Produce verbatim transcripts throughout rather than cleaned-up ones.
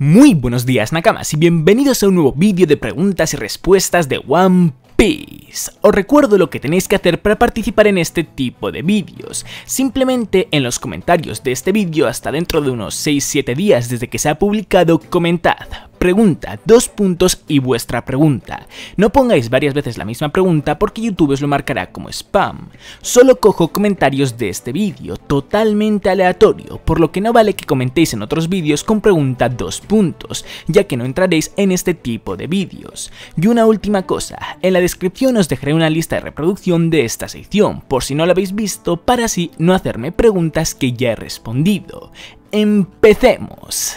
Muy buenos días, Nakamas, y bienvenidos a un nuevo vídeo de preguntas y respuestas de One Piece. Os recuerdo lo que tenéis que hacer para participar en este tipo de vídeos. Simplemente en los comentarios de este vídeo, hasta dentro de unos seis siete días desde que se ha publicado, comentad pregunta, dos puntos y vuestra pregunta. No pongáis varias veces la misma pregunta porque YouTube os lo marcará como spam. Solo cojo comentarios de este vídeo, totalmente aleatorio, por lo que no vale que comentéis en otros vídeos con pregunta, dos puntos, ya que no entraréis en este tipo de vídeos. Y una última cosa, en la descripción os dejaré una lista de reproducción de esta sección, por si no la habéis visto, para así no hacerme preguntas que ya he respondido. ¡Empecemos!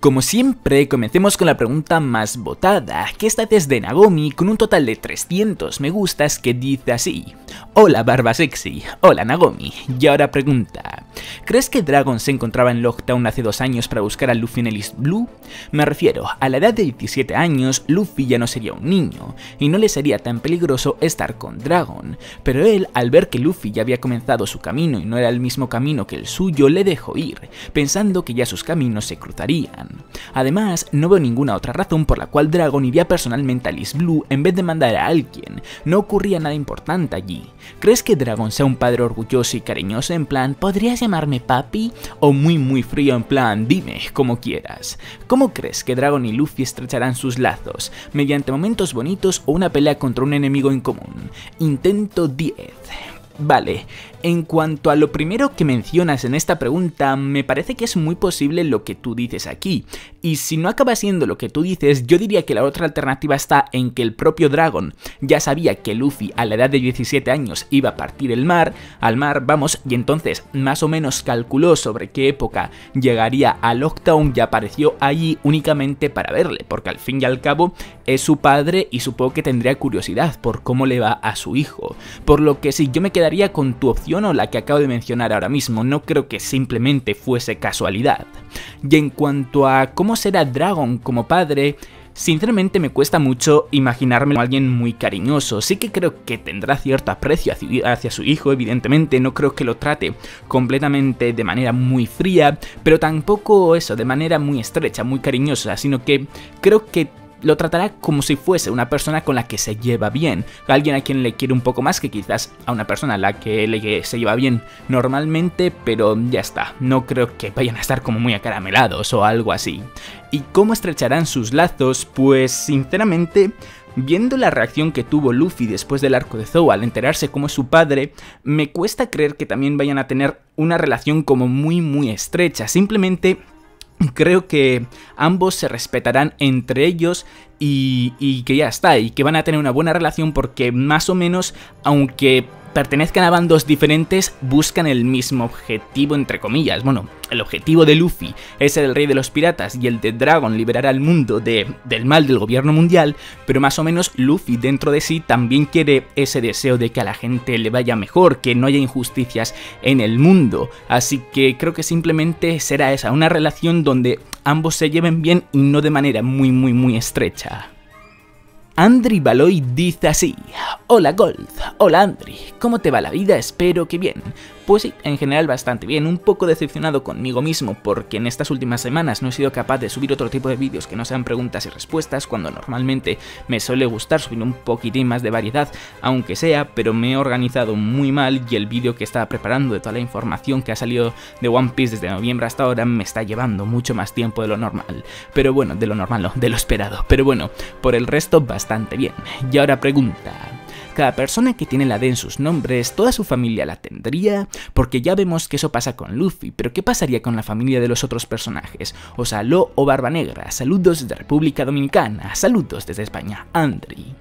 Como siempre, comencemos con la pregunta más votada, que esta vez es de Nagomi con un total de trescientos me gustas, que dice así: hola Barba Sexy, hola Nagomi, y ahora pregunta, ¿crees que Dragon se encontraba en Lockdown hace dos años para buscar a Luffy en el East Blue? Me refiero, a la edad de diecisiete años, Luffy ya no sería un niño, y no le sería tan peligroso estar con Dragon, pero él, al ver que Luffy ya había comenzado su camino y no era el mismo camino que el suyo, le dejó ir, pensando que ya sus caminos se cruzarían. Además, no veo ninguna otra razón por la cual Dragon iría personalmente a Liz Blue en vez de mandar a alguien, no ocurría nada importante allí. ¿Crees que Dragon sea un padre orgulloso y cariñoso en plan ¿podrías llamarme papi? O muy muy frío en plan dime, como quieras? ¿Cómo crees que Dragon y Luffy estrecharán sus lazos? ¿Mediante momentos bonitos o una pelea contra un enemigo en común? Intento diez. Vale, en cuanto a lo primero que mencionas en esta pregunta, me parece que es muy posible lo que tú dices aquí, y si no acaba siendo lo que tú dices, yo diría que la otra alternativa está en que el propio Dragon ya sabía que Luffy a la edad de diecisiete años iba a partir el mar, al mar vamos, y entonces más o menos calculó sobre qué época llegaría a Lockdown y apareció allí únicamente para verle, porque al fin y al cabo es su padre y supongo que tendría curiosidad por cómo le va a su hijo, por lo que si yo me quedaría con tu opción o la que acabo de mencionar ahora mismo, no creo que simplemente fuese casualidad. Y en cuanto a cómo será Dragon como padre, sinceramente me cuesta mucho imaginarme como alguien muy cariñoso, sí que creo que tendrá cierto aprecio hacia su hijo, evidentemente, no creo que lo trate completamente de manera muy fría, pero tampoco eso, de manera muy estrecha, muy cariñosa, sino que creo que lo tratará como si fuese una persona con la que se lleva bien, alguien a quien le quiere un poco más que quizás a una persona a la que le se lleva bien normalmente, pero ya está, no creo que vayan a estar como muy acaramelados o algo así. ¿Y cómo estrecharán sus lazos? Pues sinceramente, viendo la reacción que tuvo Luffy después del arco de Zou al enterarse cómo es su padre, me cuesta creer que también vayan a tener una relación como muy muy estrecha, simplemente creo que ambos se respetarán entre ellos y, y que ya está, y que van a tener una buena relación porque más o menos, aunque pertenezcan a bandos diferentes, buscan el mismo objetivo entre comillas. Bueno, el objetivo de Luffy es ser el rey de los piratas y el de Dragon liberar al mundo de, del mal del gobierno mundial, pero más o menos Luffy dentro de sí también quiere ese deseo de que a la gente le vaya mejor, que no haya injusticias en el mundo, así que creo que simplemente será esa, una relación donde ambos se lleven bien y no de manera muy muy muy estrecha. Andri Baloy dice así: hola Gold, hola Andri, ¿cómo te va la vida? Espero que bien. Pues sí, en general bastante bien, un poco decepcionado conmigo mismo porque en estas últimas semanas no he sido capaz de subir otro tipo de vídeos que no sean preguntas y respuestas, cuando normalmente me suele gustar subir un poquitín más de variedad, aunque sea, pero me he organizado muy mal y el vídeo que estaba preparando de toda la información que ha salido de One Piece desde noviembre hasta ahora me está llevando mucho más tiempo de lo normal, pero bueno, de lo normal no, de lo esperado, pero bueno, por el resto bastante Bastante bien. Y ahora pregunta, ¿cada persona que tiene la D en sus nombres, toda su familia la tendría? Porque ya vemos que eso pasa con Luffy, pero ¿qué pasaría con la familia de los otros personajes? O sea, Law o Barba Negra, saludos de República Dominicana, saludos desde España, Andri.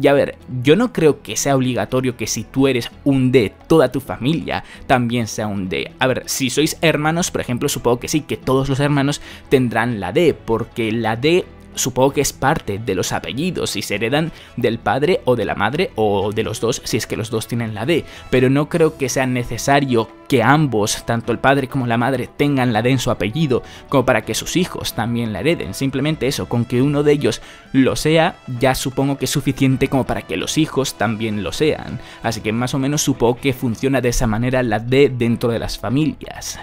Y a ver, yo no creo que sea obligatorio que si tú eres un D, toda tu familia también sea un D. A ver, si sois hermanos, por ejemplo, supongo que sí, que todos los hermanos tendrán la D, porque la D supongo que es parte de los apellidos y se heredan del padre o de la madre o de los dos si es que los dos tienen la D, pero no creo que sea necesario que ambos, tanto el padre como la madre, tengan la D en su apellido como para que sus hijos también la hereden, simplemente eso, con que uno de ellos lo sea ya supongo que es suficiente como para que los hijos también lo sean, así que más o menos supongo que funciona de esa manera la D dentro de las familias.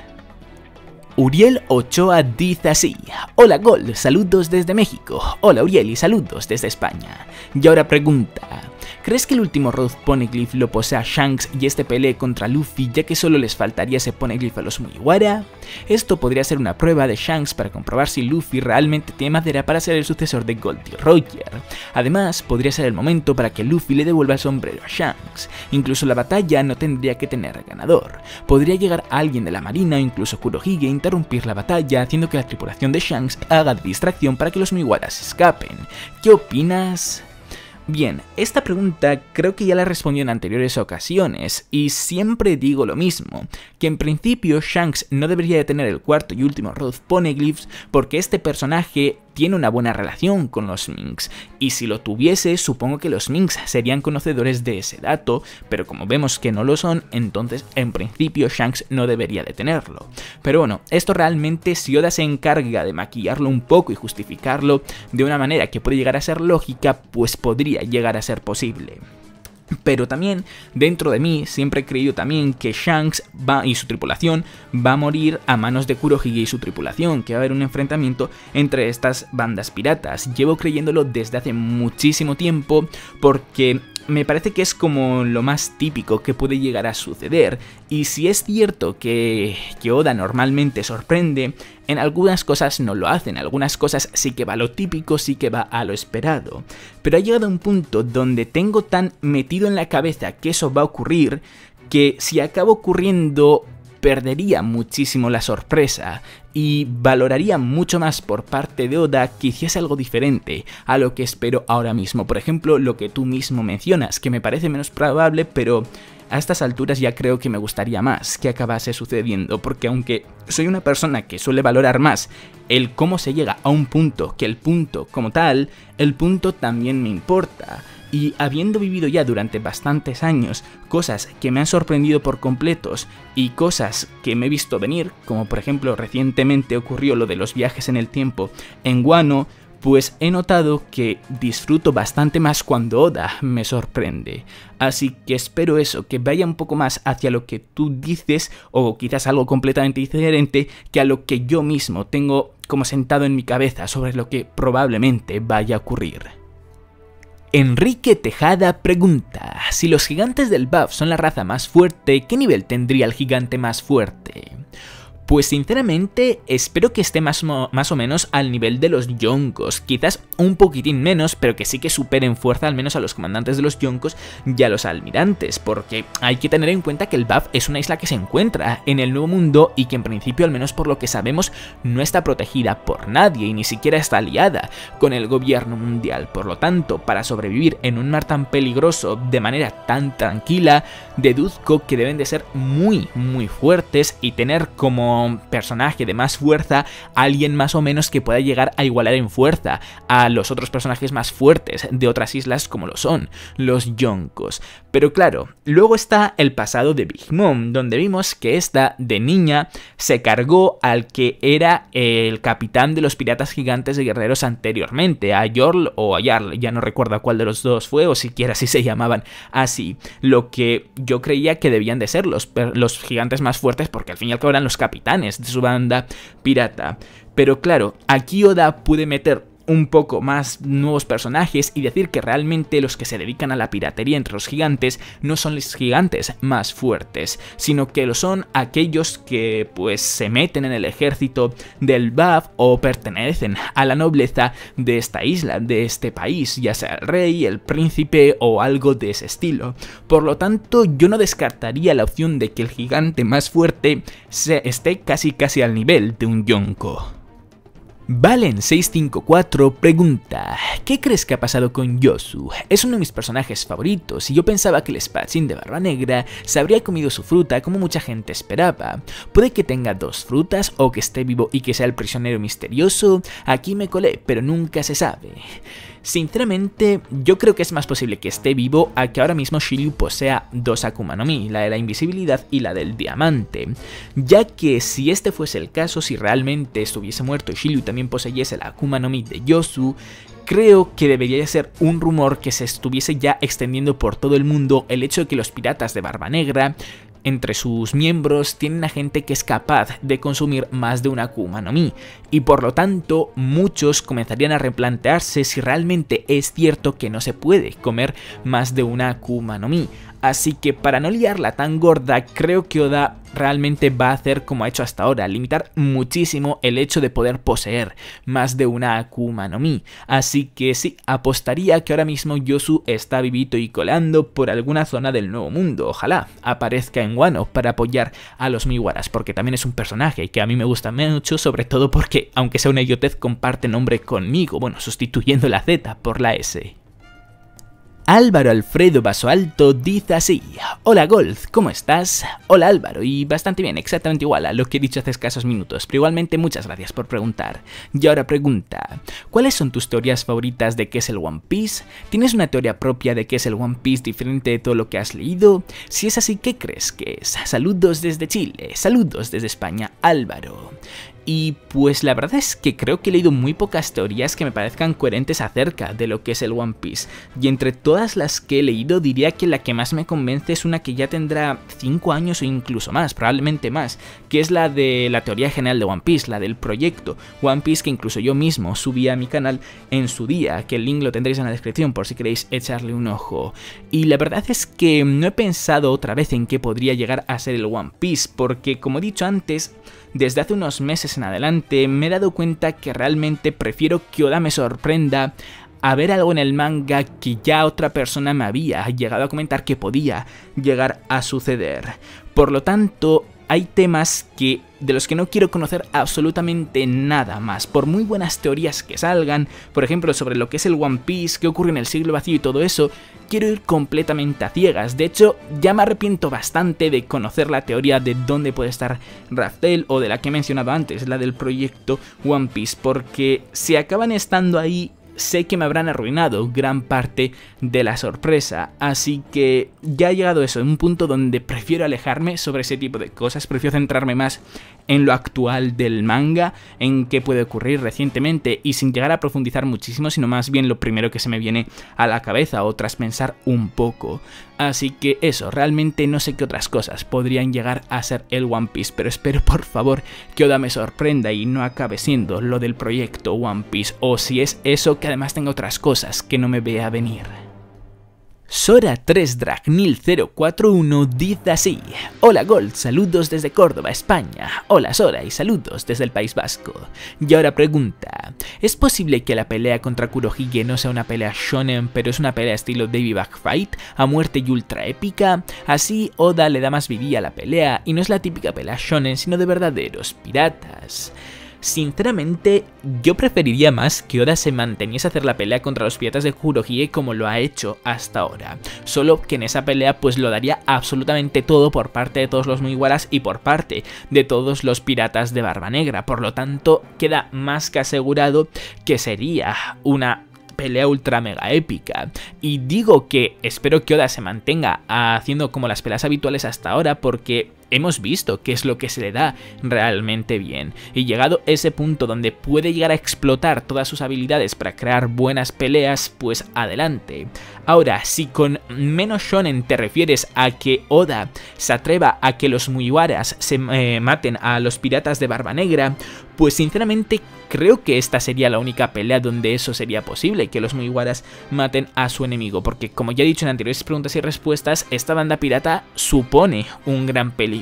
Uriel Ochoa dice así: hola Gol, saludos desde México. Hola Uriel y saludos desde España. Y ahora pregunta: ¿crees que el último Road Poneglyph lo posea Shanks y este pelee contra Luffy, ya que solo les faltaría ese Poneglyph a los Mugiwara? Esto podría ser una prueba de Shanks para comprobar si Luffy realmente tiene madera para ser el sucesor de Gold D. Roger. Además, podría ser el momento para que Luffy le devuelva el sombrero a Shanks. Incluso la batalla no tendría que tener ganador. Podría llegar a alguien de la marina o incluso Kurohige e interrumpir la batalla, haciendo que la tripulación de Shanks haga distracción para que los Mugiwara se escapen. ¿Qué opinas? Bien, esta pregunta creo que ya la respondí en anteriores ocasiones, y siempre digo lo mismo, que en principio Shanks no debería de tener el cuarto y último Road Poneglyphs porque este personaje tiene una buena relación con los Minks, y si lo tuviese supongo que los Minks serían conocedores de ese dato, pero como vemos que no lo son, entonces en principio Shanks no debería de tenerlo. Pero bueno, esto realmente si Oda se encarga de maquillarlo un poco y justificarlo de una manera que puede llegar a ser lógica, pues podría llegar a ser posible. Pero también, dentro de mí, siempre he creído también que Shanks va, y su tripulación va a morir a manos de Kurohige y su tripulación, que va a haber un enfrentamiento entre estas bandas piratas. Llevo creyéndolo desde hace muchísimo tiempo porque me parece que es como lo más típico que puede llegar a suceder. Y si es cierto que, que Oda normalmente sorprende, en algunas cosas no lo hacen, en algunas cosas sí que va a lo típico, sí que va a lo esperado. Pero ha llegado un punto donde tengo tan metido en la cabeza que eso va a ocurrir, que si acaba ocurriendo perdería muchísimo la sorpresa y valoraría mucho más por parte de Oda que hiciese algo diferente a lo que espero ahora mismo. Por ejemplo, lo que tú mismo mencionas, que me parece menos probable, pero a estas alturas ya creo que me gustaría más que acabase sucediendo, porque aunque soy una persona que suele valorar más el cómo se llega a un punto que el punto como tal, el punto también me importa. Y habiendo vivido ya durante bastantes años cosas que me han sorprendido por completos y cosas que me he visto venir, como por ejemplo recientemente ocurrió lo de los viajes en el tiempo en Wano, pues he notado que disfruto bastante más cuando Oda me sorprende. Así que espero eso, que vaya un poco más hacia lo que tú dices, o quizás algo completamente diferente que a lo que yo mismo tengo como sentado en mi cabeza sobre lo que probablemente vaya a ocurrir. Enrique Tejada pregunta: si los gigantes del B A F son la raza más fuerte, ¿qué nivel tendría el gigante más fuerte? Pues sinceramente espero que esté más, más o menos al nivel de los Yonkos, quizás un poquitín menos, pero que sí que superen fuerza al menos a los comandantes de los Yonkos y a los almirantes, porque hay que tener en cuenta que el B A F es una isla que se encuentra en el Nuevo Mundo y que en principio, al menos por lo que sabemos, no está protegida por nadie y ni siquiera está aliada con el gobierno mundial. Por lo tanto, para sobrevivir en un mar tan peligroso de manera tan tranquila, deduzco que deben de ser muy muy fuertes y tener como personaje de más fuerza alguien más o menos que pueda llegar a igualar en fuerza a los otros personajes más fuertes de otras islas como lo son los Yonkos. Pero claro, luego está el pasado de Big Mom, donde vimos que esta de niña se cargó al que era el capitán de los piratas gigantes de guerreros anteriormente, a Jarl o a Jarl, ya no recuerdo cuál de los dos fue o siquiera si se llamaban así, lo que yo creía que debían de ser los, los gigantes más fuertes porque al fin y al cabo eran los capitanes de su banda pirata. Pero claro, aquí Oda puede meter un poco más nuevos personajes y decir que realmente los que se dedican a la piratería entre los gigantes no son los gigantes más fuertes, sino que lo son aquellos que pues se meten en el ejército del B A F o pertenecen a la nobleza de esta isla, de este país, ya sea el rey, el príncipe o algo de ese estilo. Por lo tanto, yo no descartaría la opción de que el gigante más fuerte se esté casi casi al nivel de un Yonko. Valen seis cinco cuatro pregunta: ¿qué crees que ha pasado con Jozu? Es uno de mis personajes favoritos y yo pensaba que el Spatzin de Barba Negra se habría comido su fruta como mucha gente esperaba. Puede que tenga dos frutas o que esté vivo y que sea el prisionero misterioso. Aquí me colé, pero nunca se sabe. Sinceramente, yo creo que es más posible que esté vivo a que ahora mismo Shiryu posea dos Akuma no Mi, la de la invisibilidad y la del diamante, ya que si este fuese el caso, si realmente estuviese muerto y Shiryu también poseyese la Akuma no Mi de Jozu, creo que debería ser un rumor que se estuviese ya extendiendo por todo el mundo el hecho de que los piratas de Barba Negra Entre sus miembros tienen a gente que es capaz de consumir más de una Akuma no Mi, y por lo tanto muchos comenzarían a replantearse si realmente es cierto que no se puede comer más de una Akuma no Mi. Así que para no liarla tan gorda, creo que Oda realmente va a hacer como ha hecho hasta ahora, limitar muchísimo el hecho de poder poseer más de una Akuma no Mi. Así que sí, apostaría que ahora mismo Jozu está vivito y colando por alguna zona del Nuevo Mundo. Ojalá aparezca en Wano para apoyar a los Mugiwaras, porque también es un personaje que a mí me gusta mucho, sobre todo porque, aunque sea una idiotez, comparte nombre conmigo, bueno, sustituyendo la Z por la S. Álvaro Alfredo Vaso Alto dice así: hola Gold, ¿cómo estás? Hola Álvaro, y bastante bien, exactamente igual a lo que he dicho hace escasos minutos, pero igualmente muchas gracias por preguntar. Y ahora pregunta, ¿cuáles son tus teorías favoritas de qué es el One Piece? ¿Tienes una teoría propia de qué es el One Piece diferente de todo lo que has leído? Si es así, ¿qué crees que es? Saludos desde Chile, saludos desde España, Álvaro. Y pues la verdad es que creo que he leído muy pocas teorías que me parezcan coherentes acerca de lo que es el One Piece, y entre todas las que he leído diría que la que más me convence es una que ya tendrá cinco años o incluso más, probablemente más, que es la de la teoría general de One Piece, la del proyecto One Piece, que incluso yo mismo subí a mi canal en su día, que el link lo tendréis en la descripción por si queréis echarle un ojo. Y la verdad es que no he pensado otra vez en qué podría llegar a ser el One Piece, porque como he dicho antes, desde hace unos meses en adelante me he dado cuenta que realmente prefiero que Oda me sorprenda a ver algo en el manga que ya otra persona me había llegado a comentar que podía llegar a suceder. Por lo tanto, hay temas que de los que no quiero conocer absolutamente nada más, por muy buenas teorías que salgan, por ejemplo sobre lo que es el One Piece, qué ocurre en el siglo vacío y todo eso, quiero ir completamente a ciegas. De hecho, ya me arrepiento bastante de conocer la teoría de dónde puede estar Raftel o de la que he mencionado antes, la del proyecto One Piece, porque si acaban estando ahí, sé que me habrán arruinado gran parte de la sorpresa. Así que ya ha llegado eso, un punto donde prefiero alejarme sobre ese tipo de cosas, prefiero centrarme más en lo actual del manga, en qué puede ocurrir recientemente y sin llegar a profundizar muchísimo, sino más bien lo primero que se me viene a la cabeza o tras pensar un poco. Así que eso, realmente no sé qué otras cosas podrían llegar a ser el One Piece, pero espero por favor que Oda me sorprenda y no acabe siendo lo del proyecto One Piece, o si es eso, que además tenga otras cosas que no me vea venir. Sora tres Dragnil cero cuatro uno dice así: hola Gold, saludos desde Córdoba, España. Hola Sora, y saludos desde el País Vasco. Y ahora pregunta, ¿es posible que la pelea contra Kurohige no sea una pelea shonen, pero es una pelea estilo Back Fight, a muerte y ultra épica? Así Oda le da más vidilla a la pelea y no es la típica pelea shonen, sino de verdaderos piratas. Sinceramente, yo preferiría más que Oda se manteniese a hacer la pelea contra los piratas de Kurohige como lo ha hecho hasta ahora. Solo que en esa pelea pues lo daría absolutamente todo por parte de todos los Mugiwaras y por parte de todos los piratas de Barba Negra. Por lo tanto, queda más que asegurado que sería una pelea ultra mega épica. Y digo que espero que Oda se mantenga haciendo como las peleas habituales hasta ahora, porque hemos visto qué es lo que se le da realmente bien, y llegado ese punto donde puede llegar a explotar todas sus habilidades para crear buenas peleas, pues adelante. Ahora, si con menos shonen te refieres a que Oda se atreva a que los Mugiwaras se eh, maten a los piratas de Barba Negra, pues sinceramente creo que esta sería la única pelea donde eso sería posible, que los Mugiwaras maten a su enemigo, porque como ya he dicho en anteriores preguntas y respuestas, esta banda pirata supone un gran peligro.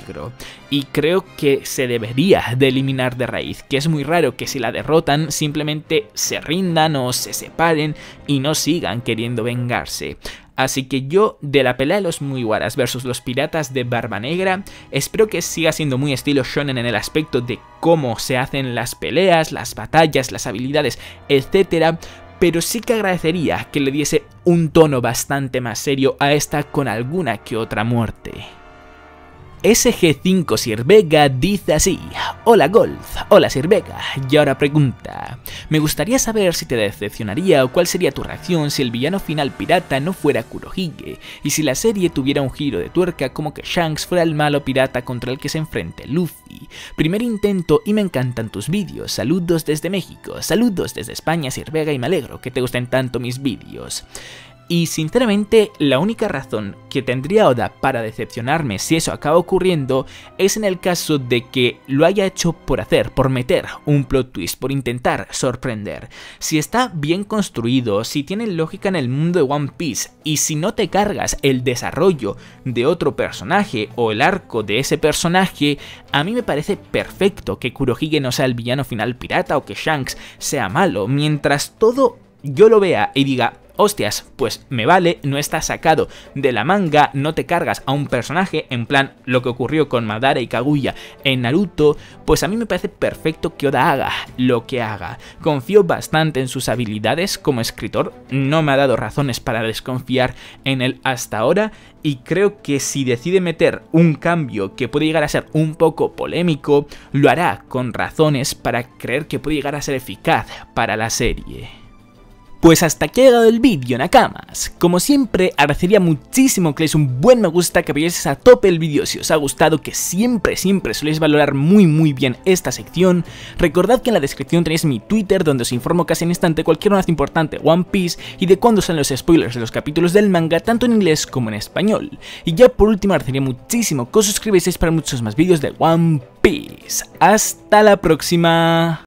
Y creo que se debería de eliminar de raíz, que es muy raro que si la derrotan simplemente se rindan o se separen y no sigan queriendo vengarse. Así que yo, de la pelea de los Mugiwaras versus los piratas de Barba Negra, espero que siga siendo muy estilo shonen en el aspecto de cómo se hacen las peleas, las batallas, las habilidades, etcétera, pero sí que agradecería que le diese un tono bastante más serio a esta con alguna que otra muerte. S G cinco Sirvega dice así: hola Gold, hola Sirvega, y ahora pregunta, me gustaría saber si te decepcionaría o cuál sería tu reacción si el villano final pirata no fuera Kurohige, y si la serie tuviera un giro de tuerca como que Shanks fuera el malo pirata contra el que se enfrente Luffy. Primer intento y me encantan tus vídeos, saludos desde México, saludos desde España Sirvega, y me alegro que te gusten tanto mis vídeos. Y sinceramente, la única razón que tendría Oda para decepcionarme si eso acaba ocurriendo es en el caso de que lo haya hecho por hacer, por meter un plot twist, por intentar sorprender. Si está bien construido, si tiene lógica en el mundo de One Piece y si no te cargas el desarrollo de otro personaje o el arco de ese personaje, a mí me parece perfecto que Kurohige no sea el villano final pirata o que Shanks sea malo, mientras todo yo lo vea y diga: hostias, pues me vale, no está sacado de la manga, no te cargas a un personaje, en plan lo que ocurrió con Madara y Kaguya en Naruto, pues a mí me parece perfecto que Oda haga lo que haga. Confío bastante en sus habilidades como escritor, no me ha dado razones para desconfiar en él hasta ahora, y creo que si decide meter un cambio que puede llegar a ser un poco polémico, lo hará con razones para creer que puede llegar a ser eficaz para la serie. Pues hasta aquí ha llegado el vídeo, Nakamas. Como siempre, agradecería muchísimo que le deis un buen me gusta, que apoyéis a tope el vídeo si os ha gustado, que siempre, siempre soléis valorar muy, muy bien esta sección. Recordad que en la descripción tenéis mi Twitter, donde os informo casi en instante cualquier noticia importante One Piece y de cuándo salen los spoilers de los capítulos del manga, tanto en inglés como en español. Y ya por último, agradecería muchísimo que os suscribáis para muchos más vídeos de One Piece. ¡Hasta la próxima!